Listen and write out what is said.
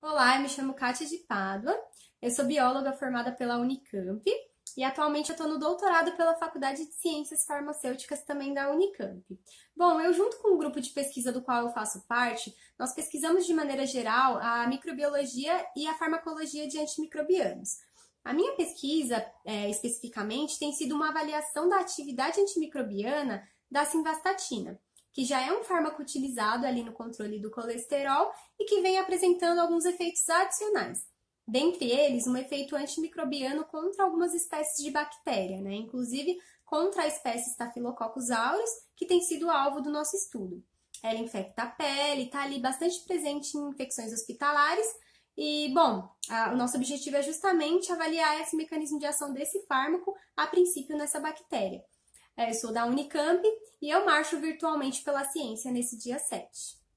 Olá, eu me chamo Kátia de Pádua, eu sou bióloga formada pela Unicamp e atualmente eu estou no doutorado pela Faculdade de Ciências Farmacêuticas também da Unicamp. Bom, eu junto com o grupo de pesquisa do qual eu faço parte, nós pesquisamos de maneira geral a microbiologia e a farmacologia de antimicrobianos. A minha pesquisa, especificamente, tem sido uma avaliação da atividade antimicrobiana da simvastatina, que já é um fármaco utilizado ali no controle do colesterol e que vem apresentando alguns efeitos adicionais. Dentre eles, um efeito antimicrobiano contra algumas espécies de bactéria, né? Inclusive contra a espécie Staphylococcus aureus, que tem sido alvo do nosso estudo. Ela infecta a pele, está ali bastante presente em infecções hospitalares e, bom, o nosso objetivo é justamente avaliar esse mecanismo de ação desse fármaco, a princípio, nessa bactéria. Eu sou da Unicamp e eu marcho virtualmente pela ciência nesse dia 7.